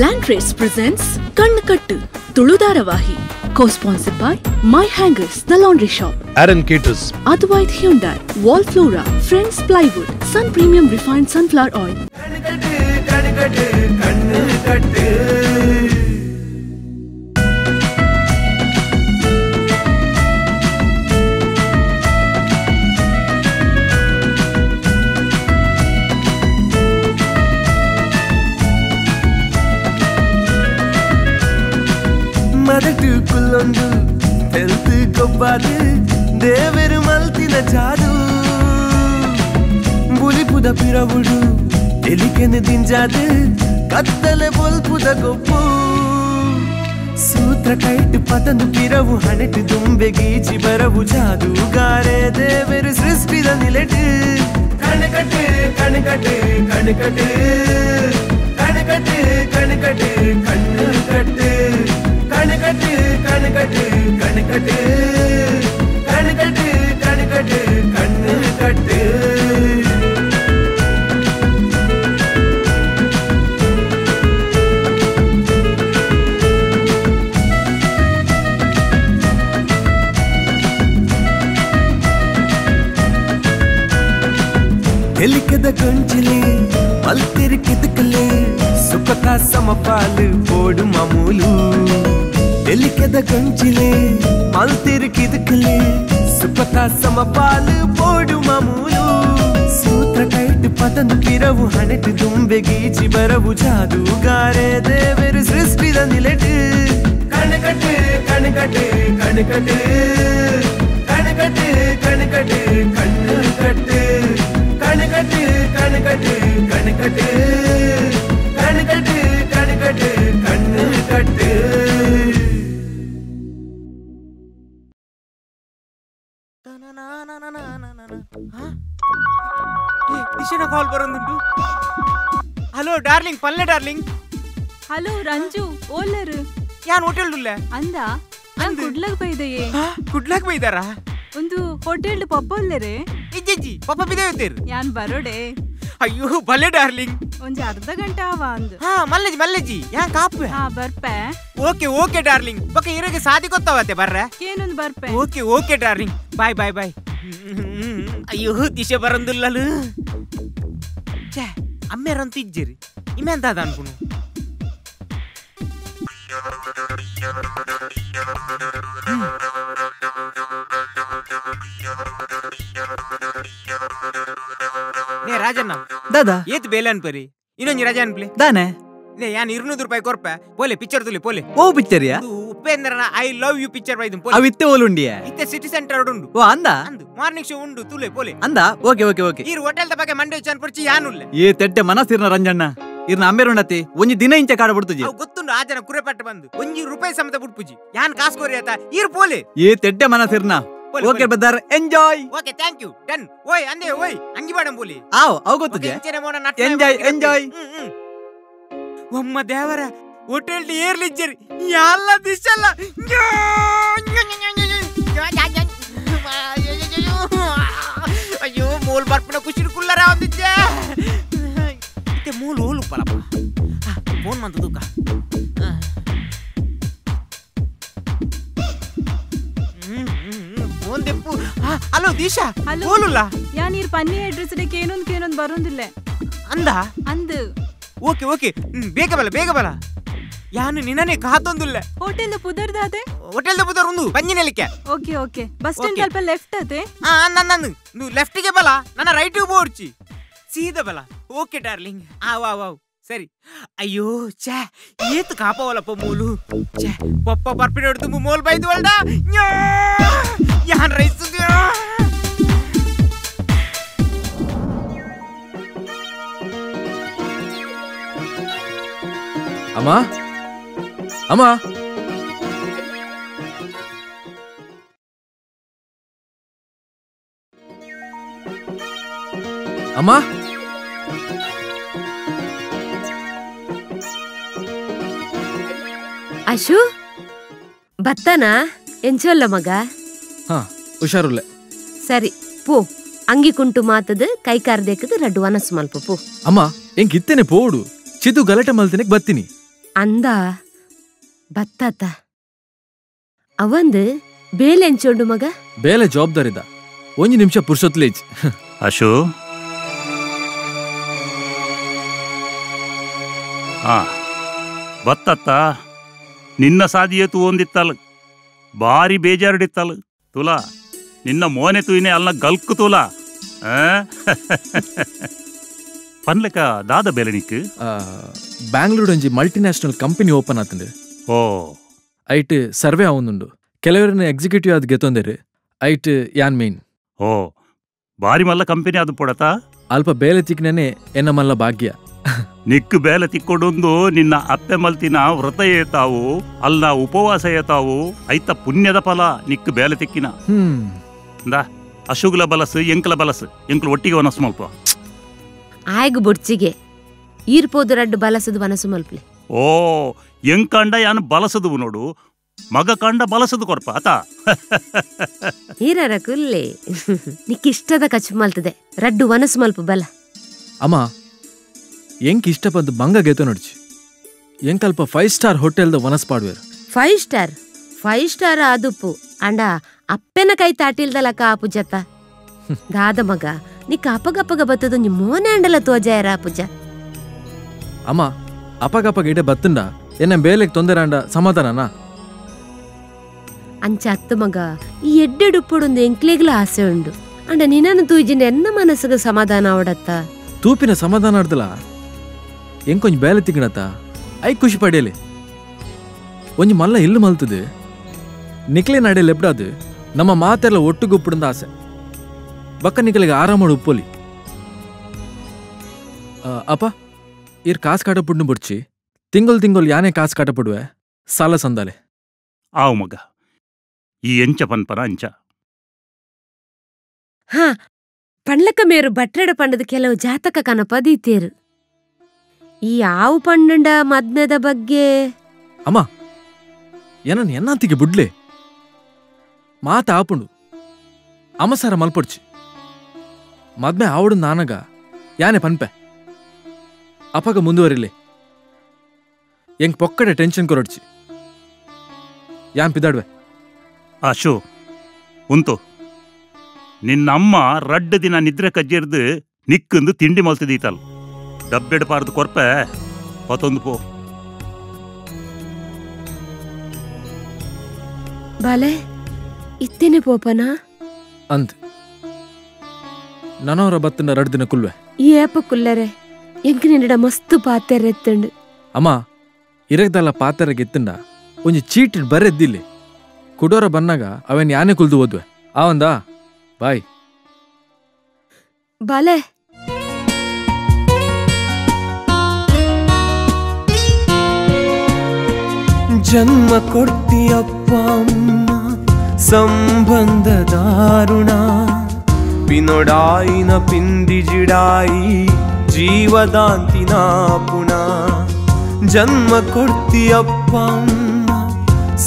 Landrace presents Kann Katt Tuludara Vahi, co-sponsored by My Hangers, the laundry shop, Aaron Kitus, Adwait Hyundai, Wall Flora, Friends Plywood, Sun Premium Refined Sunflower Oil. మదటుకులందు తెలుతుకొబదు దేవెరుమల్తిన జాదు బులిపుద పిరవుడు ఎలికెని దింజాదు కత్తలే బొల్పుద గొప్పు సూత్ర kite పతందు పిరవు హనెట్ దుంబె గీచి బరవు జాదుగారే దేవెరు సృష్టిద నిలెటు కణ కట్ కణ కట్ కణ కట్ కణ కట్ కణ కట్ కణ కట్ Kann Katt, Kann Katt, Kann Katt, Kann Katt, Kann Katt, Kann Katt. ఎలికద గొంజలే మల్తిరి కితకలే సుఖక సమపాలు పోడు మామూలు ఎలికద గొంజలే మల్తిరి కితకలే సుఖక సమపాలు పోడు మామూలు సూత్ర కైట్ పతందు పిరవు హనెట్ దుంబె గీచి బరవు జాదుగారే దేవెరు సృష్టిద నిలెటు కణ కట్ కణ కట్ కణ కట్ కణ కట్ కణ కట్ కణ కట్ Kann Katt, Kann Katt, Kann Katt, Kann Katt, Kann Katt, Kann Katt. Na na na na na na na. Ha? Hey, Dishina call barundindu. Hello, darling. Palle, darling. Hello, Ranju. Olaru. Yaan hotel dulla. Anda. An good luck paydaye. Ha? Good luck paydara. ಒಂದು hotel ಪಪ್ಪ ಅಲ್ಲರೇ ಇಜ್ಜಿ ಪಪ್ಪ ಬಿದೆ ಇರ್ತೀರಿ ಯಾನ್ ಬರೋಡೆ ಅಯ್ಯೋ ಬಲೆ darling ಒಂದ್ ಅರ್ಧ ಗಂಟೆ ಆವಾ ಅಂದು ಹಾ ಮಲ್ಲಜಿ ಮಲ್ಲಜಿ ಯಾ ಕಾಪು ಹಾ ಬರ್ಪೆ ಓಕೆ ಓಕೆ ಡಾರ್ಲಿಂಗ್ ಬಕ ಇರಗೆ ಸಾದಿ ಗೊತ್ತಾವತ್ತೆ ಬರ್ರೆ ಏನೊಂದು ಬರ್ಪೆ okay okay darling bye bye bye ಅಯ್ಯೋ ದಿಶೆ ಬರಂದಿಲ್ಲಲು ಛೆ ಅಮ್ಮೆರಂತ ಇಜ್ಜಿರಿ ಇಮೆಂತ ಅದ ಅನ್ಕುನು ನೇ ರಾಜಣ್ಣ ದಾದಾ ಏತ್ ಬೇಲೆ ಅನ್ಪರಿ ಇನ್ನೊಂದು ರಾಜ ಅನ್ಪ್ಲಿ ದಾನೆ ನೇ ಯಾನ್ 200 ರೂಪಾಯಿ ಕೊರ್ಪೆ ಪೋಲೆ ಪಿಕ್ಚರ್ ತುಲಿ ಪೋಲೆ ಓ ಪಿಕ್ಚರ್ ಯಾ ಉಪೇಂದ್ರನ ಐ ಲವ್ ಯು ಪಿಕ್ಚರ್ ವೈದು ಪೋಲೆ ಅವಿತ್ತೆ ಓಲುಂಡಿಯಾ ಇತ್ತೆ ಸಿಟಿ ಸೆಂಟರ್ ಉಂಡು ಓ ಅಂದ ಅಂದು ಮಾರ್ನಿಂಗ್ ಶೋ ಉಂಡು ತುಲೆ ಪೋಲೆ ಅಂದ ಓಕೆ ಓಕೆ ಓಕೆ ಈ ಹೋಟೆಲ್ ದ ಬಗ್ಗೆ ಮಂಡೆ ಚಾನ್ ಪರ್ಚಿ ಯಾನುಲ್ಲ ಏ ತೆಟ್ಟೆ ಮನಸಿರ್ನ ರಂಜಣ್ಣ ಇರ್ನ ಅಂಬೇರುಣತಿ ಒಂಜಿ ದಿನ ಇಂಚೆ ಕಾಡ ಬಿಡ್ತುಜಿ ಅವ್ ಗೊತ್ತುಂಡು ಆ ಜನ ಕುರೆ ಪಟ್ಟ ಬಂದು ಒಂಜಿ ರೂಪಾಯಿ ಸಮೇತ ಬಿಡ್ಪುಜಿ ಯಾನ್ ಕಾಸು ಕೋರಿ ಆತ ಈರ್ ಪೋಲೆ ಏ ತೆಟ್ಟೆ ಮನಸಿರ್ನ okay brother enjoy okay thank you done ಓಯ್ ಅಂದೆ ಓಯ್ ಅಂಗಿ ಬಾಡಂ ಬೋಲಿ ಆವ್ ಅವ ಗೊತ್ತುಜಿ ಎಂಜಾಯ್ ಎಂಜಾಯ್ ಒಮ್ಮ ದೇವರ ಹೋಟೆಲ್ ಏರ್ಲಿಜ್ಜರಿ ಯಾಲ್ಲ ದಿಶಲ್ಲ ಅಯ್ಯೋ ಮೂಲ್ ಬರ್ಪನ ಖುಷಿ ಕುಲ್ಲರ ಒಂದಿಜ್ಜೆ ಮತ್ತೆ ಮೂಲ್ ಓಲು ಪಲಪ ಫೋನ್ ಮಂತ ತೂಕ ಒಂದೆಪ್ಪು ಹಲೋ ದೀಶಾ ಓಲುಲ್ಲ ಯಾ ನೀರ್ ಪನ್ನಿ ಅಡ್ರೆಸ್ ಡೆ ಕೇನೊಂದ್ ಬರೋಂದಿಲ್ಲ ಅಂದ ಅಂದು ಓಕೆ ಓಕೆ ಬೇಗ ಬಲ ಯಾನು ನಿನ್ನನೆ ಕಾತೊಂದಿಲ್ಲ ಹೋಟೆಲ್ ಪುದರ್ದಾದೆ ಹೋಟೆಲ್ ಪುದರ್ ಒಂದು ಪಂಜಿನಲಿಕ್ಕೆ ಓಕೆ ಓಕೆ ಬಸ್ ಸ್ಟ್ಯಾಂಡ್ ಸ್ವಲ್ಪ ಲೆಫ್ಟ್ ಅದೆ ಆ ನನ್ನ ನೀವು ಲೆಫ್ಟ್ ಗೆ ಬಲ ನನ್ನ ರೈಟ್ ಗೆ ಓಡ್ಚಿ ಸೀದಾ ಬಲ ಓಕೆ ಡಾರ್ಲಿಂಗ್ ಆ ವಾ ವಾ ಸರಿ ಅಯ್ಯೋ ಛೆ ಏತು ಕಾಪವಲಪ್ಪ ಮೂಲು ಛೆ ಪಪ್ಪ ಬರ್ಪಿನ ಹೊಡ್ತು ಮೋಲ್ ಬೈದು ಒಳ್ಡ ಯಾನ್ ರೈಸುದ್ಯೋ ಅಮ್ಮ ಅಮ್ಮ ಅಮ್ಮ ಅಶು ಬತ್ತನ ಎಂಚೋಲ್ಲ ಮಗ ಹಾ ಹುಷಾರುಲ್ಲ ಸರಿ ಪೋ ಅಂಗಿ ಕುಂಟು ಮಾತದ ಕೈಕಾರ್ ದೇಕದ ರಡ್ಡು ಅನಸು ಮಲ್ಪ ಪೋ ಅಮ್ಮ ಹೆಂಗಿತ್ತೇನೆ ಪೋಡು ಚಿದು ಗಲಾಟೆ ಮಲ್ತಿನಕ್ಕೆ ಬತ್ತೀನಿ ಅಂದ ಬತ್ತಾತ ಅವಂದ ಬೇಲೆ ಎಂಚೊಂಡು ಮಗ ಬೇಲೆ ಜವಾಬ್ದಾರಿದ ಒಂಜಿ ನಿಮಿಷ ಪುರ್ಸೊತ್ಲೇಜ್ ಅಶೋ ಆ ಬತ್ತಾತ ನಿನ್ನ ಸಾದಿಯೇ ತೂ ಒಂದಿತ್ತಲ್ ಬಾರಿ ಬೇಜಾರಡಿತ್ತಲ್ ತುಲಾ ನಿನ್ನ ಮೋನೆ ತೂಯಿನೇ ಅಲ್ನ ಗಲ್ಕು ತುಲಾ பண்லக்க தாத பேலனிக்கு பெங்களூருஞ்சி மல்டிநேஷனல் கம்பெனி ஓப்பன் ஆத்துண்டு ஓ ஐட்டு ಸರ್ವೆ ಆವೊಂದುಂಡು ಕೆಲವರನ್ನ ಎಕ್ಸಿಕ್ಯೂಟಿವ್ ಆದ್ ಗೆತೊಂದೆರೆ ಐಟ್ ಯಾನ್ ಮೇನ್ ಓ ಬಾರಿ ಮಲ್ಲ ಕಂಪನಿ ಆದ್ ಪೊಡತಾ ಅಲ್ಪ ಬೇಲೆ ತಿಕ್ನನೆ ಎನ್ನ ಮಲ್ಲ ಭಾಗ್ಯ ನಿಕ್ಕು ಬೇಲೆ ತಿಕ್ಕೊಂಡೊಂದು ನಿನ್ನ ಅಪ್ಪೆ ಮಲ್ತಿನ ವ್ರತ ಏತಾವು ಅಲ್ಲ ಉಪವಾಸ ಏತಾವು ಐತ ಪುಣ್ಯದ ಫಲ ನಿಕ್ಕು ಬೇಲೆ ತಿಕ್ಕಿನ ಇಂದ ಅಶುಗಲ ಬಲಸು ಎಂಕಲ ಬಲಸು ಎಂಕಲು ಒಟ್ಟಿಗೆ ಒನಸ್ ಮಲ್ಪ ಆಯ್ಗು ಬೊಡ್ಚಿಗೆ ಈರ್ಪೋದು ರಡ್ಡು ಬಲಸದು ಮನಸ್ಸು ಮಲ್ಪಲೆ ಓ ಎಂಕಂಡ ಯಾನು ಬಲಸದು ನೋಡು ಮಗ ಕಂಡ ಬಲಸದು ಕೊರ್ಪ ಆತ ಹೀರರ ಕುಲ್ಲೆ ನಿಕ್ಕಿಷ್ಟದ ಕಚ್ಚು ಮಲ್ತದೆ ರಡ್ಡು ಮನಸ್ಸು ಮಲ್ಪ ಬಲ ಅಮ್ಮ ಎಂಕ್ ಇಷ್ಟ ಬಂದು ಬಂಗ ಗೆತ ನೋಡ್ಚಿ ಎಂಕಲ್ಪ 5 ಸ್ಟಾರ್ ಹೋಟೆಲ್ದ ವನಸ್ ಪಾಡುವೆರು 5 ಸ್ಟಾರ್ ಆದುಪ್ಪು ಅಂಡ ಅಪ್ಪೆನ ಕೈ ತಾಟಿಲ್ದಲಕ ಆಪುಜತ ದಾದ ಮಗ ನಿಕ್ಕ ಅಪಗಪಗ ಬತ್ತದು ನಿ ಮೋನೆ ಅಂಡಲ ತೋಜಾಯರ ಪುಜ ಅಮ್ಮ ಅಪಗಪಗ ಇಡೆ ಬತ್ತುಂಡ ಎನ್ನ ಬೇಲೆಗೆ ತೊಂದರಾಂಡ ಸಮಾಧಾನನಾ ಅಂಚ ಅತ್ತ ಮಗ ಈ ಎಡ್ಡೆಡು ಪೊಡುಂದು ಎಂಕ್ಲೆಗ್ಲ ಆಸೆ ಉಂಡು ಅಂಡ ನಿನ್ನನ್ನು ತೂಜಿನ ಎನ್ನ ಮನಸ್ಸಿಗೆ ಸಮಾಧಾನ ಅವಡತ್ತ ತೂಪಿನ ಸಮಾಧಾನ ಆಡ್ದಲ ಎಂಕೊಂಜ್ ಬೇಲೆ ತಿಕ್ಕಣತ ಐ ಖುಷಿ ಪಡೆಯಲಿ ಒಂಜಿ ಮಲ್ಲ ಇಲ್ಲು ಮಲ್ತದೆ ನಿಕ್ಲೆ ನಡೆ ಲೆಬ್ಡಾದು ನಮ್ಮ ಮಾತೆಲ್ಲ ಒಟ್ಟುಗುಪ್ಪುಡಿಂದ ಆಸೆ ಬಕ್ಕ ನಿಕ್ಕಲಿಗೆ ಆರಾಮಾಡು ಉಪ್ಪೋಲಿ ಅಪ್ಪ ಇರ್ ಕಾಸು ಕಾಟಪುಡ್ನು ಬುಡ್ಚಿ ತಿಂಗಳು ಯಾನೇ ಕಾಸು ಕಾಟಪುಡುವೆ ಸಾಲ ಸಂದಾಲೆ ಆವು ಮಗ ಈ ಎಂಚ ಪನ್ಪರ ಅಂಚ ಹಾ ಪಂಡ್ಲಕ ಮೇರು ಬಟ್ರೆಡ ಪಂಡದ ಕೆಲವು ಜಾತಕ ಕನಪ ದೀತೇರು ಈ ಆವು ಪಂಡ ಮದ್ನದ ಬಗ್ಗೆ ಅಮ್ಮ ಏನನ್ನು ಎನ್ನಾತಿಗೆ ಬುಡ್ಲೆ ಮಾತ ಆಪುಂಡು ಅಮಸಾರ ಮಲ್ಪಡ್ಚಿ ಮದ್ಮೆ ಆವಡು ನಾನಗ ಯಾನೆ ಪನ್ಪೆ ಅಪಗ ಮುಂದುವರಿಲಿ ಎಂಗ್ ಪೊಕ್ಕಡೆ ಟೆನ್ಷನ್ ಕೊರಡ್ಚಿ ಯಾನ್ ಪಿದಾಡ್ವೆ ಅಶೋ ಉಂತು ನಿನ್ನಮ್ಮ ರಡ್ಡ ದಿನ ನಿದ್ರೆ ಕಜ್ಜಿರ್ದು ನಿಕ್ಕಂದು ತಿಂಡಿ ಮಲ್ತಿದೀತಲ್ ಡಬ್ಬೆಡ್ ಪಾರ್ದು ಕೊರ್ಪೆ ಪತೊಂದು ಪೋ ಬಾಲೆ ಇತ್ತೇನೆ ಪೋಪನಾ ಅಂತ ನನವರ ಬತ್ತಿನ 2 ದಿನ ಕುಲ್ವೆ ಏಪ ಕುಲ್ಲರೆ ಎಂಕ್ ನಿಂಡ ಮಸ್ತ್ ಪಾತೆರೆ ಎತ್ತಂಡು ಅಮ್ಮ ಇರಗ್ದಲ್ಲ ಪಾತೆರೆಗೆ ಎತ್ತಂಡ ಒಂಜಿ ಚೀಟಿಡ್ ಬರೆದ್ದಿಲ್ಲಿ ಕುಡೋರ ಬನ್ನಾಗ ಅವನ್ ಯಾನೆ ಕುಲ್ದು ಓದ್ವೆ ಆವಂದ ಬಾಯ್ ಬಾಲೆ ಜನ್ಮ ಕೊಡ್ತಿಯಪ್ಪ ಅಮ್ಮ ಸಂಬಂಧ ದಾರುಣ ಪಿನೊಡಾಯಿನ ಪಿಂದಿಜಿಡಾಯಿ ಜೀವದಾಂತಿನ ಪುಣ ಜನ್ಮ ಕೊಡ್ತಿಯಪ್ಪ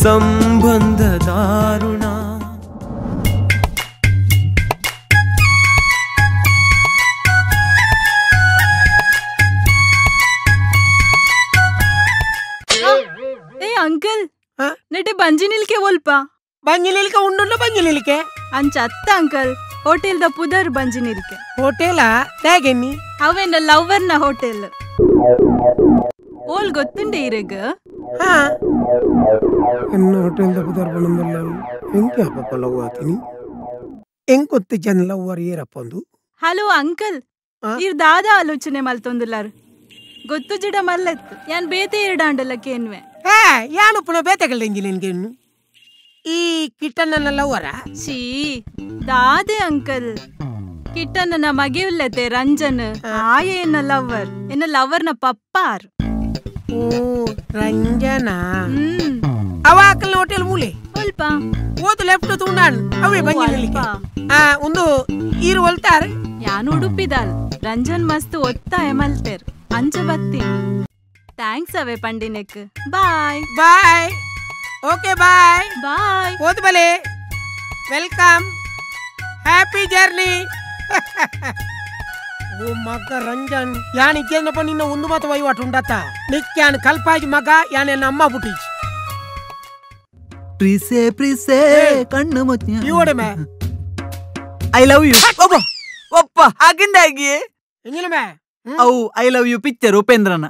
ಸಂಬಂಧ ದಾರುಣ ಏ ಅಂಕಲ್ ನೆಟೆ ಬಂಜಿನಿಲ್ಕೆ ಒಲ್ಪ ಬಂಜಿನಿಲ್ಕೆ ಉಂಡುಲ್ಲ ಬಂಜಿನಿಲ್ಕೆ ಅಂಚ ಅತ್ತ ಅಂಕಲ್ ಹೋಟೆಲ್ ದ ಪುದರ್ ಬಂಜಿನಿಲ್ಕೆ ಹೋಟೆಲಾ ತೇಗೆನಿ ಅವೆನ ಲವರ್ನ ಹೋಟೆಲ್ ಓಲ್ ಗೊತ್ತುಂಡೆ ಇರಗ ಹಾ ಎನ್ನ ಹೋಟೆಲ್ ದ ಪುದರ್ ಬಂದಲ್ಲ ಎಂತ ಅಪ್ಪ ಲವ್ವಾತಿನಿ ಎಂಕೊತ್ತೆ ಜನ ಲವ್ವರ್ ಏರಪ್ಪಂದು ಹಲೋ ಅಂಕಲ್ ಇರ್ ದಾದ ಆಲೋಚನೆ ಮಲ್ತೊಂದುಲ್ಲಾರ್ ಗೊತ್ತು ಜಿಡ ಮಲ್ಲತ್ ಯಾನ್ ಬೇತೆ ಇರಡಾಂಡಲ್ಲ ಕೇನ್ವೆ ಹೇ ಯಾನು ಪುನ ಬೇತೆಗಳ್ದೆ ನಿನ್ಗೆನ್ನು ಈ ಕಿಟ್ಟಣ್ಣನ ಲವ್ವರ ಛೀ ದಾದೆ ಅಂಕಲ್ ಕಿಟ್ಟಣ್ಣನ ಮಗೆಯುಲ್ಲತೆ ರಂಜನ್ ಆಯ ಎನ್ನ ಲವ್ವರ್ ಎನ್ನ ಲವ್ವರ್ನ ಪಪ್ಪಾರ್ ಓ ರಂಜನ ಅವ ಅಕ್ಕಲ ಹೋಟೆಲ್ ಮೂಲೆ ಸ್ವಲ್ಪ ಓದು ಲೆಫ್ಟ್ ತೂಂಡಾಣ್ ಅವೇ ಬಂಜಿಲಿಕ್ಕೆ ಒಂದು ಈರು ಹೊಲ್ತಾರ್ ಯಾನು ಉಡುಪಿದಾಲ್ ರಂಜನ್ ಮಸ್ತ್ ಒತ್ತಾಯ ಮಲ್ತೇರ್ ಅಂಚ ಬತ್ತಿ ಥ್ಯಾಂಕ್ಸ್ ಅವೇ ಪಂಡಿನೆಕ್ ಬಾಯ್ ಬಾಯ್ ಓಕೆ ಬಾಯ್ ಬಾಯ್ ಓದ್ ಬಲೆ ವೆಲ್ಕಮ್ ಹ್ಯಾಪಿ ಜರ್ನಿ ಮಗ ರಂಜನ್ ಯಾನ್ ಇಕ್ಕೇನಪ್ಪ ನಿನ್ನ ಒಂದು ಮಾತು ವಹಿವಾಟು ಉಂಡತ್ತ ನಿಕ್ ಯಾನ್ ಕಲ್ಪಾಗಿ ಮಗ ಯಾನ್ ಎನ್ನ ಅಮ್ಮ ಬುಟ್ಟಿಜಿ ಪ್ರಿಸೆ ಪ್ರಿಸೆ ಕಣ್ಣು ಮುಚ್ಚಿ ಇವಡೆ ಮೇ ಐ ಲವ್ ಯು ಒಪ್ಪ ಒಪ್ಪ ಹಾಗಿಂದಾಗಿ ಎಂಗಿಲ ಮೇ ಔ ಐ ಲವ್ ಯು ಪಿಕ್ಚರ್ ಉಪೇಂದ್ರನ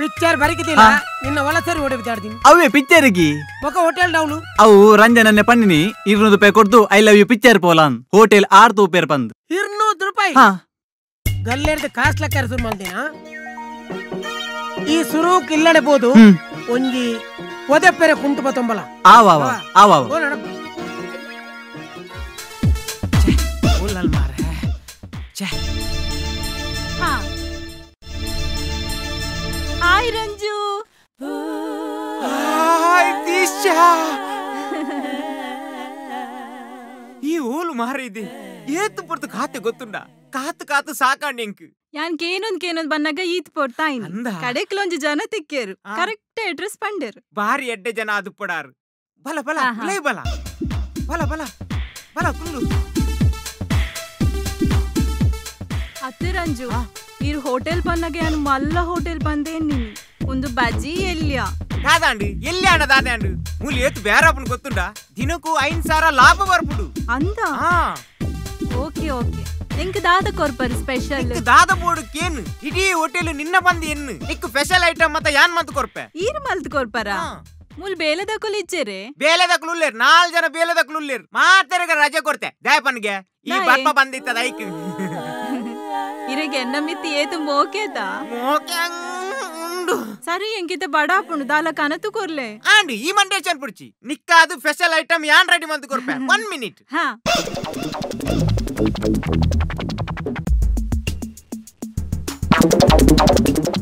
ಪಿಕ್ಚರ್ ಬರಿಕಿದಿಲ್ಲ ನಿನ್ನ ವಲಸರಿ ಓಡಿ ಬಿಡಾಡ್ತೀನಿ ಅವೇ ಪಿಕ್ಚರ್ಗೆ ಮಕ ಹೋಟೆಲ್ ಡೌನ್ ಅವು ರಂಜನನ್ನೇ ಪನ್ನಿನಿ 200 ರೂಪಾಯಿ ಕೊಡ್ದು ಐ ಲವ್ ಯು ಪಿಕ್ಚರ್ ಪೋಲಾನ್ ಹೋಟೆಲ್ 600 ರೂಪಾಯಿ ಬಂದು 200 ರೂಪಾಯಿ ಹಾ ಗಲ್ಲೇರ್ದ ಕಾಸ್ಟ್ ಲಕ್ಕರ್ ಸುರು ಮಾಡ್ತೀನ ಈ ಸುರು ಕಿಲ್ಲನೆ ಬೋದು ಒಂಜಿ ಒದೆ ಪೆರೆ ಕುಂಟು ಬತಂಬಲ ಆ ವಾ ವಾ ಆ ವಾ ಓ ನಡ ಓಲಲ್ ಮಾರ ಛೆ ಹಾ Hi Ranju. Hi Tisha. Ee oolu maride. Yetu portu kaathe gottunda. Kaathu kaathu saakandi enku. Yan kenond bannaga eet porta ayin. Kadeklonje jana tikkeru. Correct address panderu. Bari edde jana adu podaru. Bala bala play bala. Bala bala. Bala kullu. Atte Ranju. మీరు hotel పన్నగే అని మళ్ళా hotel బందేని ముందు బజ్జీ ఎల్లా కాదండి ఎల్లా అన్న దాదండి మూలు ఏతు బేరాపుని గొత్తుండా దినకు 5 సారా లాభ వరపుడు అందా okay okay ఇంక దాద కొర్పర్ స్పెషల్ ఇంక దాద బోడు కేను ఇడి హోటల్ నిన్న బంది ఎన్ను ఇక్కు స్పెషల్ ఐటమ్ మత యాన్ మంత కొర్పే ఈరు మల్త కొర్పరా మూలు బేలదకులు ఇచ్చేరే బేలదకులు లేరు నాల్ జన బేలదకులు లేరు మాత్రగా రజ కొర్తే దయ పన్గే ఈ బర్మ బందిత దైకి ಇರಗೆ ನಮಿತಿ ಏತು ಮೋಕೆದಾ ಮೋಕೆಂ ಉಂಡು ಸರಿ ಎಂಕಿತೆ ಬಡಾಪುನು ದಾಲ ಕನತು ಕೊರ್ಲೆ ಆಂಡಿ ಈ ಮಂಡೆ ಚನ್ ಪುರ್ಚಿ ನಿಕ್ಕಾದು ಸ್ಪೆಷಲ್ ಐಟಂ ಯಾನ್ ರೆಡಿ ಮಂತು ಕೊರ್ಪೆ 1 ಮಿನಿಟ್ ಹಾ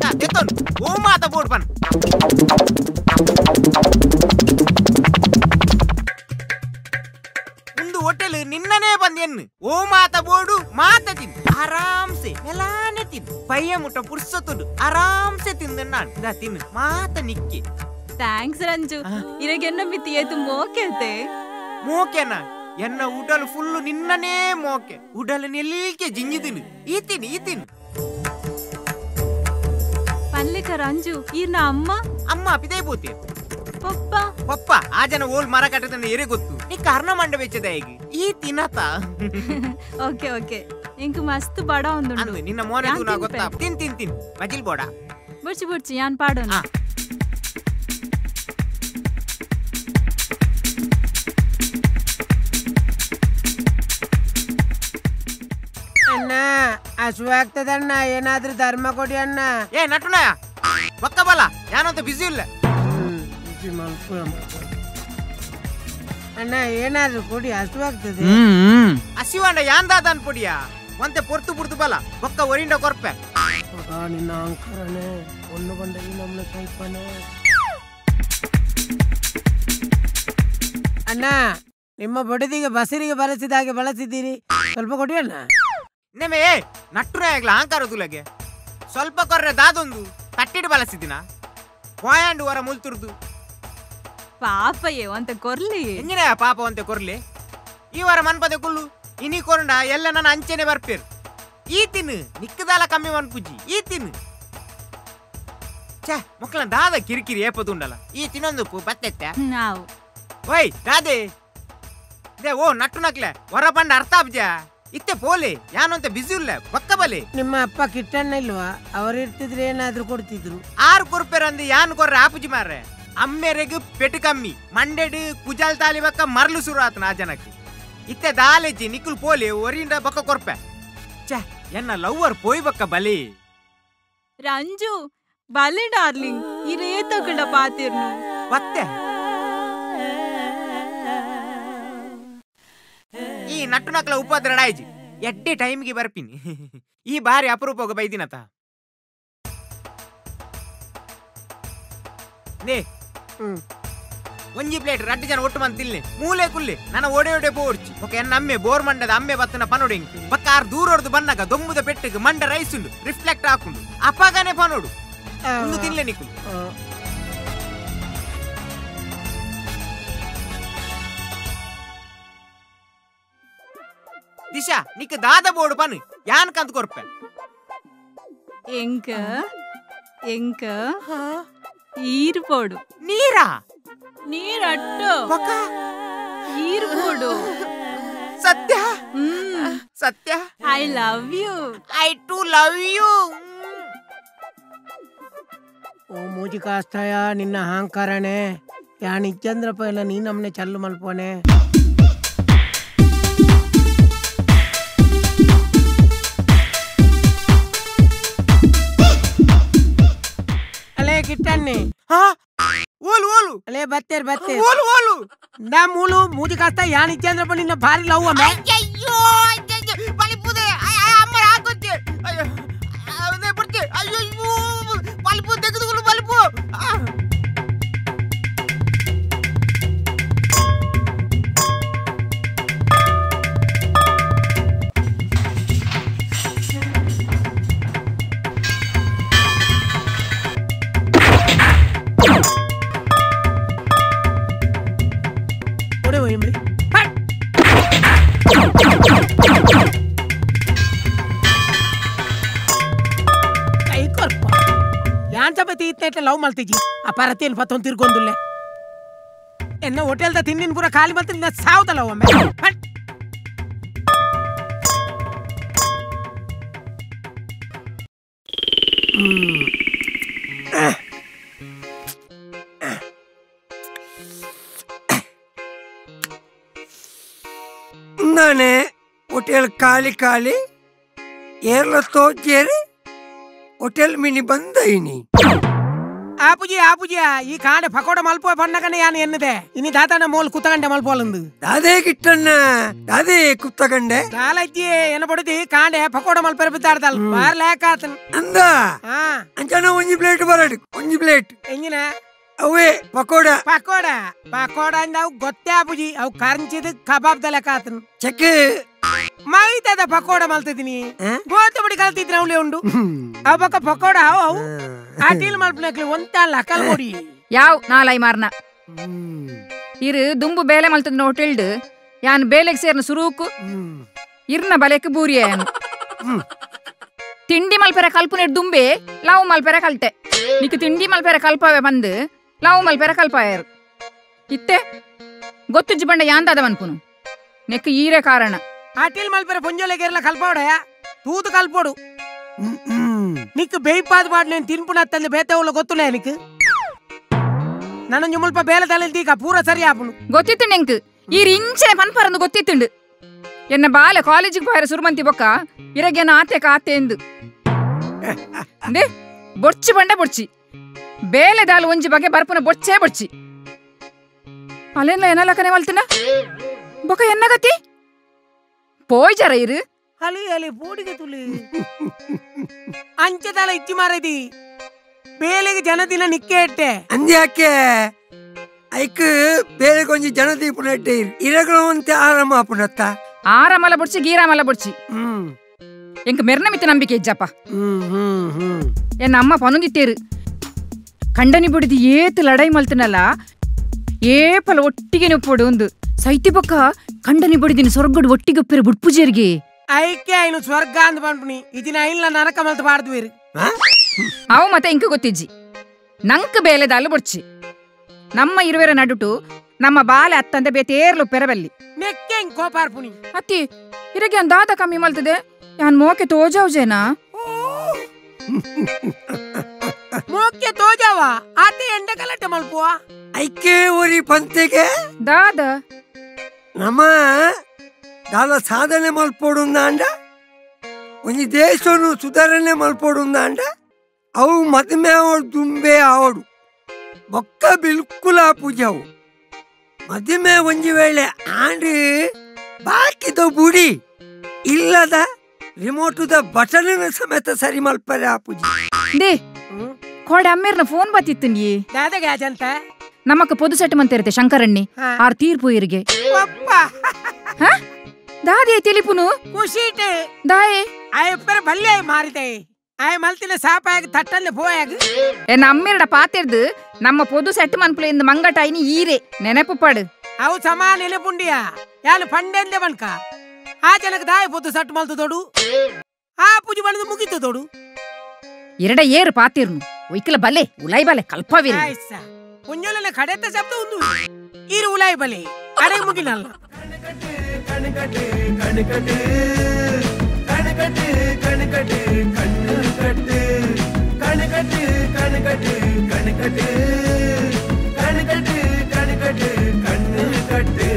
ತಾ ದೇತನ್ ಓ ಮಾತ ಬೋರ್ಡ್ ಬನ್ ಉಂಡು ಹೋಟೆಲ್ ನಿನ್ನನೇ ಬಂದೆನ್ ಓ ಮಾತ ಬೋರ್ಡ್ ಮಾತ ತಿನ್ ಆರಾಮ್ ಸೆ ಮೆಲಾನೆ ತಿನ್ನು ಪಯ್ಯ ಮುಟ ಪುರ್ಸತುಡು ಆರಾಮ್ ಸೆ ತಿಂದು ನಾನು ನಾ ತಿನ್ನು ಮಾತ ನಿಕ್ಕಿ ಥ್ಯಾಂಕ್ಸ್ ರಂಜು ಇರಗೆನ್ನ ಮಿತಿ ಏತು ಮೋಕೆತೆ ಮೋಕೆನ ಎನ್ನ ಉಡಲು ಫುಲ್ಲು ನಿನ್ನನೇ ಮೋಕೆ ಉಡಲು ನೆಲ್ಲಿಕೆ ಜಿಂಗಿದಿನು ಈತಿನಿ ಈತಿನಿ ಪಲ್ಲಿಕ ರಂಜು ಇರ್ನ ಅಮ್ಮ ಅಮ್ಮ ಪಿದೇ ಬೋತೆ ಪಪ್ಪ ಪಪ್ಪ ಆ ಜನ ಓಲ್ ಮರ ಕಟ್ಟದನ್ನ ಏರೆ ಗೊತ್ತು ನೀ ಕಾರಣ ಮಂಡ ವೆಚ್ಚದ ಹೇಗೆ ಈ ತಿನ್ನತ ಓಕೆ ಓಕೆ ఇంక మస్తు బడా ఉండుండు నిన్న మోనదు నా గొత్తా తిన్ తిన్ తిన్ మజిల్ బోడా బుర్చి బుర్చి యాన్ పాడను అన్న అశ్వాక్తదన్న ఏనాద్రి ధర్మకోటి అన్న ఏ నట్టునా ఒక్క బల యానంత బిజీ ఇల్ల బిజీ మల్పురం అన్న ఏనాద్రి కోడి అశ్వాక్తది అశ్వాండ యాన్ దాదాన్ పొడియా ಒಂತೆ ಪೊರ್ತು ಬುರ್ದು ಬಲ ಬೊಕ್ಕ ಒರಿಂಡ ಕೊರ್ಪೆ ಆ ನಿನ್ನ ಅಂಕರನೆ ಒನ್ನು ಬಂದಲಿ ನಮ್ಮನೆ ಸೈಪನೆ ಅಣ್ಣ ನಿಮ್ಮ ಬಡದಿಗೆ ಬಸರಿಗೆ ಬಲಸಿದಾಗೆ ಬಳಸಿದ್ದೀರಿ ಸ್ವಲ್ಪ ಕೊಡಿ ಅಣ್ಣ ನಿಮೇ ನಟ್ಟುರೆ ಆಗಲ ಅಂಕರದುಲಗೆ ಸ್ವಲ್ಪ ಕೊರ್ರೆ ದಾದೊಂದು ತಟ್ಟಿಡಿ ಬಲಸಿದಿನ ವಾಯಂಡು ವರ ಮುಲ್ತುರ್ದು ಪಾಪಯೆ ಒಂತೆ ಕೊರ್ಲಿ ಎಂಗಿನ ಪಾಪ ಒಂತೆ ಕೊರ್ಲಿ ಈ ವರ ಮನ್ಪದೆ ಕುಲ್ಲು ಇನಿ ಕೊರಂಡ ಎಲ್ಲ ನನ್ನ ಅಂಚೆನೆ ಬರ್ಪೇರು ಈ ತಿನ್ನು ನಿಕ್ಕದಾಲ ಕಮ್ಮಿ ಮನ್ಪುಜ್ಜಿ ಈ ತಿನ್ನು ಛೆ ಮಕ್ಕಳ ದಾದ ಕಿರಿಕಿರಿ ಏಪದುಂಡಲ್ಲ ಈ ತಿನ್ನೊಂದು ಬತ್ತೆತ್ತೆ ನಾವು ಓಯ್ ದಾದೆ ದೇ ಓ ನಟ್ಟು ನಕ್ಲೆ ಹೊರ ಬಂಡ ಅರ್ಥಾಬ್ಜ ಇತ್ತೆ ಪೋಲೆ ಯಾನಂತ ಬಿಸಿ ಇಲ್ಲ ಪಕ್ಕ ಬಲೆ ನಿಮ್ಮ ಅಪ್ಪ ಕಿಟ್ಟಣ್ಣ ಇಲ್ವಾ ಅವ್ರು ಇರ್ತಿದ್ರೆ ಏನಾದ್ರು ಕೊಡ್ತಿದ್ರು 6 ಕೊರ್ಪೇರಂದು ಯಾನ್ ಕೊರ್ರೆ ಆಪುಜಿ ಮಾರ್ರೆ ಅಮ್ಮೆರೆಗು ಪೆಟ್ಟು ಕಮ್ಮಿ ಮಂಡೆಡು ಕುಜಾಲ್ ತಾಲಿ ಬಕ್ಕ ಮರಲು ಶುರು ಆತನ ಆ ಜನಕ್ಕೆ ಇತ್ತೆ ದಾಲೆಜ್ಜಿ ನಿಕ್ಕುಲ್ ಪೋಲಿ ಒರಿಂದ ಬಕ್ಕ ಕೊರ್ಪೆ ಛೆ ಎನ್ನ ಲವ್ವರ್ ಪೋಯ್ ಬಕ್ಕ ಬಲಿ ರಂಜು ಬಲೆ ಡಾರ್ಲಿಂಗ್ ಇರೇ ತಗಡ ಪಾತಿರ್ನು ಮತ್ತೆ ಈ ನಟ್ಟು ನಕಲ ಉಪದ್ರಡಾಯ್ಜಿ ಎಡ್ಡೆ ಟೈಮ್ಗೆ ಬರ್ಪಿನಿ ಈ ಬಾರಿ ಅಪರೂಪೋಗ ಬೈದಿನತ ನೇ ಒಂಜಿ ಪ್ಲೇಟ್ ರಡ್ಡು ಜನ ಒಟ್ಟು ಮಂತ್ ಇಲ್ಲೆ ಮೂಲೆ ಕುಲ್ಲೆ ನನ್ನ ಒಡೆ ಒಡೆ ಬೋರ್ಚಿ ಒಕೆ ಎನ್ನ ಅಮ್ಮೆ ಬೋರ್ ಮಂಡದ ಅಮ್ಮೆ ಬತ್ತನ ಪನೋಡು ಎಂಕಿ ಬಕ್ಕ ಆರು ದೂರ ಹೊಡೆದು ಬನ್ನಾಗ ದೊಮ್ಮುದ ಪೆಟ್ಟಿಗೆ ಮಂಡ ರೈಸ್ ಉಂಡು ರಿಫ್ಲೆಕ್ಟ್ ಹಾಕೊಂಡು ಅಪ್ಪಗನೆ ಪನೋಡು ಒಂದು ತಿನ್ಲೆ ನಿಕ್ಕು திஷா, நீக்கு தாத போடு பண்ணு, யானுக்கு அந்த கொருப்பேன். எங்க எங்க ஈர் போடு. நீரா? நீர் அட்டு. பக்கா? ஈர் போடு. Sathya? Sathya? I love you. I too love you. ஓ மூஜி காஸ்தாயா, நின்ன ஹாங்காரானே. யான் இச்சந்திர பயில நீ நம்மனே சல்லு மல்போனே. ಲವ್ ಮಾಡ್ತೀಜಿ ಆ ಪರತಿ ಎಲ್ಲಿ ಪತ್ತೊಂದು ತಿರ್ಗೊಂದುಲ್ಲೆ ಎನ್ನ ಹೋಟೆಲ್ದ ತಿಂದಿನ ಪೂರ ಖಾಲಿ ಮಾಡ್ತೀನಿ ನಾ ಸಾವ್ದಲ್ಲ ಒಮ್ಮೆ ನಾನೇ ಹೋಟೆಲ್ ಖಾಲಿ ಖಾಲಿ ಏರ್ಲ ತೋಚೇರಿ ಹೋಟೆಲ್ ಮಿನಿ ಬಂದೈನಿ ఆపుజీ ఆపుజీ ఈ కాడ పకోడ మల్పో పన్నకనే యాని ఎన్నదే ఇని దాతన మోల్ కుత్తగండే మల్పోలందు దాదే గిట్టన్న దాదే కుత్తగండే దాలజ్జి ఎనబడుది కాండే పకోడ మల్పరి బితాడతాల్ బార్ లేకాతన్ అందా ఆ అంచన ఒంజి ప్లేట్ బరడు ఒంజి ప్లేట్ ఎంగినా అవే పకోడ పకోడ పకోడ అందావు గొత్తే ఆపుజీ అవు కర్ంచిది కబాబ్ దలకాతన్ చెక్ మైతద పకోడ మల్తదిని గోతబడి కల్తిద్రౌ లేవుండు ఆ పక్క పకోడ అవు ಆಟಿಲ್ ಮಲ್ಪನಕ್ಕೆ ಒಂತಾಲ ಕಲ್ ಕೊಡಿ ಯಾವ ನಾಲೈ ಮಾರ್ನ ಇರು ದುಂಬು ಬೇಲೆ ಮಲ್ತನ ಹೋಟೆಲ್ಡ್ ಯಾನ್ ಬೇಲೆಗೆ ಸೇರ್ನ ಸುರೂಕು ಇರ್ನ ಬಲೆಕ್ಕೆ ಬೂರಿಯ ತಿಂಡಿ ಮಲ್ಪರ ಕಲ್ಪನೆ ದುಂಬೆ ಲಾವು ಮಲ್ಪರ ಕಲ್ತೆ ನಿಕ ತಿಂಡಿ ಮಲ್ಪರ ಕಲ್ಪವೆ ಬಂದು ಲಾವು ಮಲ್ಪರ ಕಲ್ಪಾಯರು ಇತ್ತೆ ಗೊತ್ತುಜ್ಜಿ ಬಂಡ ಯಾಂದಾದ ಮನ್ಪುನು ನೆಕ್ ಈರೆ ಕಾರಣ ಆಟಿಲ್ ಮಲ್ಪರ ಪೊಂಜೋಲೆಗೆರ್ಲ ಕಲ್ಪಾವಡಯ ತೂತು ಕಲ್ಪೋಡು నీకు బేయిపాదు పాడు నేను తినుపున తల్లి బేతవులు గొత్తులే నీకు నన్ను జుముల్ప బేల తల్లి తీక పూర సరి ఆపును గొత్తిత్తుండు ఇంకు ఈ రించే పనిపరందు గొత్తిత్తుండు ఎన్న బాల కాలేజీకి పోయారు సురమంతి బొక్క ఇరగేన ఆతే కాతేందు బొర్చి బండ బొర్చి బేల దాలు ఉంచి బగే బర్పున బొచ్చే బొర్చి అలేన్లో ఎనలకనే వెళ్తున్నా బొక్క ఎన్నగతి పోయి జర ఇరు అలీ అలీ బూడిగ తులి ಅಂಚದಲ ಇಚ್ಚಿ ಮಾರದಿ ಬೇಲೆಗೆ ಜನದಿನ ನಿಕ್ಕೆ ಇಟ್ಟೆ ಅಂದ್ಯಾಕೆ ಐಕ್ ಬೇಲೆ ಕೊಂಚ ಜನದಿ ಪುನಟ್ಟೆ ಇರಗಳು ಅಂತ ಆರಾಮ ಪುನತ್ತ ಆರಾಮಲ ಬುಡ್ಸಿ ಗೀರಾಮಲ ಬುಡ್ಸಿ ಎಂಕ ಮೆರ್ನ ಮಿತ್ತ ನಂಬಿಕೆ ಇಜ್ಜಪ್ಪ ಎನ್ನ ಅಮ್ಮ ಪನುಗಿತ್ತೇರು ಕಂಡನಿ ಬುಡಿದು ಏತು ಲಡೈ ಮಲ್ತನಲ್ಲ ಏಪಲ ಒಟ್ಟಿಗೆ ನಿಪ್ಪೋಡು ಒಂದು ಸೈತಿ ಪಕ್ಕ ಕಂಡನಿ ಬುಡಿದಿನ ಸ್ವರ್ಗಡು ಒಟ್ಟಿಗೆ ಒಪ್ಪಿರ ಬುಡ್ಪುಜೇರಿಗೆ ಐಕೆ ಐನು ಸ್ವರ್ಗ ಅಂದ್ ಬಂಪುನಿ ಇದಿನ ಐನ್ಲ ನರಕ ಮಲ್ತ ಪಾಡ್ದುವೇರು ಅವು ಮತ್ತೆ ಇಂಕ ಗೊತ್ತಿಜ್ಜಿ ನಂಕ ಬೇಲೆ ದಾಲು ಬೊಡ್ಚಿ ನಮ್ಮ ಇರುವೆರ ನಡುಟು ನಮ್ಮ ಬಾಲೆ ಅತ್ತಂದ ಬೇತೇರ್ಲು ಪೆರಬಲ್ಲಿ ನೆಕ್ಕೆ ಇಂಕೋ ಪಾರ್ಪುನಿ ಅತ್ತಿ ಇರಗೆ ಒಂದು ದಾದ ಕಮ್ಮಿ ಮಲ್ತದೆ ಯಾನ್ ಮೋಕೆ ತೋಜಾವುಜೇನಾ ಮೋಕೆ ತೋಜಾವ ಆತೆ ಎಂಡ ಕಲಟ್ಟೆ ಮಲ್ಪುವ ಐಕೆ ಊರಿ ಪಂತೆಗೆ ದಾದ ನಮ್ಮ ದಾಲ ಸಾಧನೆ ಮಲ್ಪೋಡು ಅಂಡ ಒಂದು ದೇಶವನ್ನು ಸುಧಾರಣೆ ಮಲ್ಪೋಡು ಅಂಡ ಅವು ಮದುಮೆ ಆವಡು ದುಂಬೆ ಆವಡು ಬೊಕ್ಕ ಬಿಲ್ಕುಲ ಪೂಜವು ಮದುಮೆ ಒಂಜಿ ವೇಳೆ ಆಂಡ್ರಿ ಬಾಕಿದ ಬುಡಿ ಇಲ್ಲದ ರಿಮೋಟುದ ಬಟನ್ ಸಮೇತ ಸರಿ ಮಲ್ಪರೆ ಆ ಪೂಜೆ ಕೋಡೆ ಅಮ್ಮೇರ್ನ ಫೋನ್ ಬತ್ತಿತ್ತೀನಿ ದಾದಗೆ ಅಜಂತ ನಮಕ್ಕ ಪೊದು ಸೆಟ್ಟಮಂತ ಇರುತ್ತೆ ಶಂಕರಣ್ಣಿ ಆರ್ ತೀರ್ಪು ಇರಿಗೆ ದಾದೇ ತಿಳಿಪುನು ಖುಷಿಟೆ ದಾಯೆ ಆಯಪ್ಪರ ಬಲ್ಲೆ ಮಾರಿದೆ ಆಯ ಮಲ್ತಿನ ಸಾಪಾಗ ತಟ್ಟಲ್ಲಿ ಪೋಯಾಗ ಏ ನಮ್ಮಿರಡ ಪಾತಿರ್ದು ನಮ್ಮ ಪೊದು ಸೆಟ್ ಮನ್ಪುಲೆ ಇಂದ ಮಂಗಟಾಯಿನಿ ಈರೆ ನೆನಪು ಪಡು ಅವು ಸಮಾನ ನೆನಪುಂಡಿಯ ಯಾನು ಪಂಡೆಂದೆ ಬನ್ಕ ಆ ಜನಕ್ಕೆ ದಾಯ ಪೋತು ಸಟ್ ಮಲ್ತು ತೋಡು ಆ ಪೂಜೆ ಬಂದು ಮುಗಿತು ತೋಡು ಎರಡ ಏರು ಪಾತಿರ್ನು ಒಯ್ಕಲ ಬಲೆ ಉಲಾಯಿ ಬಲೆ ಕಲ್ಪವೇ ಐಸಾ ಪುಂಜೋಲನ ಕಡೆತ ಶಬ್ದ ಉಂದು ಇರು ಉಲಾಯಿ ಬಲೆ ಅರೆ ಮುಗಿನಲ್ಲ ಕಣಕಟ್ಟೆ ಕಣಕಟ್ಟೆ ಕಣಕಟ್ಟೆ ಕಣಕಟ್ಟೆ ಕಣಕಟ್ಟೆ ಕಣಕಟ್ಟೆ ಕಣಕಟ್ಟೆ ಕಣಕಟ್ಟೆ ಕಣಕಟ್ಟೆ ಕಣಕಟ್ಟೆ ಕಣಕಟ್ಟೆ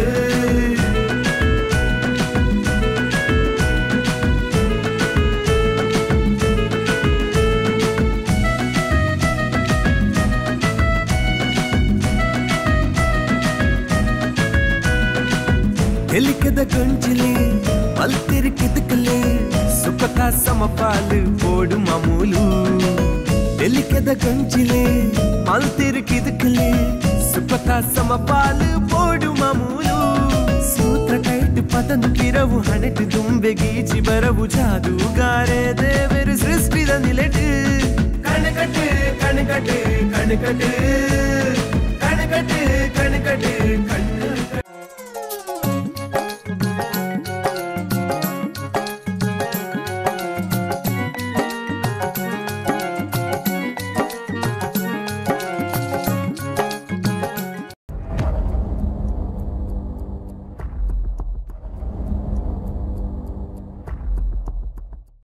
எலிக்கத கஞ்சிலே பல்திருக்குதுக்குலே சுக்கதா சமபாலு போடு மாமூலு எலிக்கத கஞ்சிலே பல்திருக்குதுக்குலே சுக்கதா சமபாலு போடு மாமூலு சூத்ர கைட்டு பதன் பிறவு ஹனட்டு தும்பே கீச்சி பரவு ஜாதுகாரே தேவேரு சிருஷ்டித நிலட்டு கணக்கட்டு கணக்கட்டு கணக்கட்டு கணக்கட்டு கணக்கட்டு கணக்கட்டு